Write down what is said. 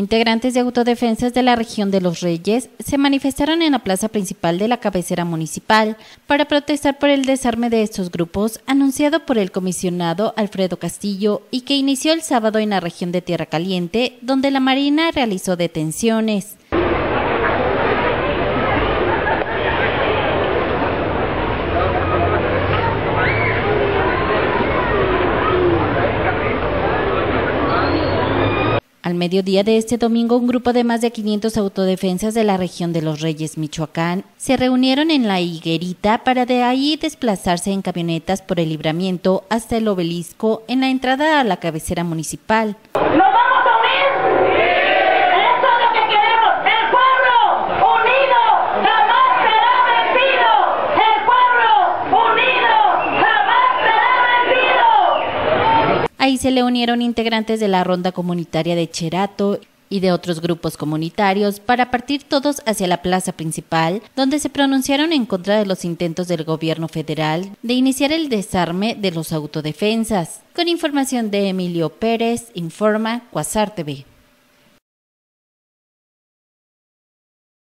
Integrantes de autodefensas de la región de Los Reyes se manifestaron en la plaza principal de la cabecera municipal para protestar por el desarme de estos grupos anunciado por el comisionado Alfredo Castillo y que inició el sábado en la región de Tierra Caliente, donde la Marina realizó detenciones. Al mediodía de este domingo, un grupo de más de 500 autodefensas de la región de Los Reyes, Michoacán, se reunieron en La Higuerita para de ahí desplazarse en camionetas por el libramiento hasta el obelisco en la entrada a la cabecera municipal. Ahí se le unieron integrantes de la ronda comunitaria de Cherato y de otros grupos comunitarios para partir todos hacia la plaza principal, donde se pronunciaron en contra de los intentos del gobierno federal de iniciar el desarme de los autodefensas. Con información de Emilio Pérez, informa Cuasar TV.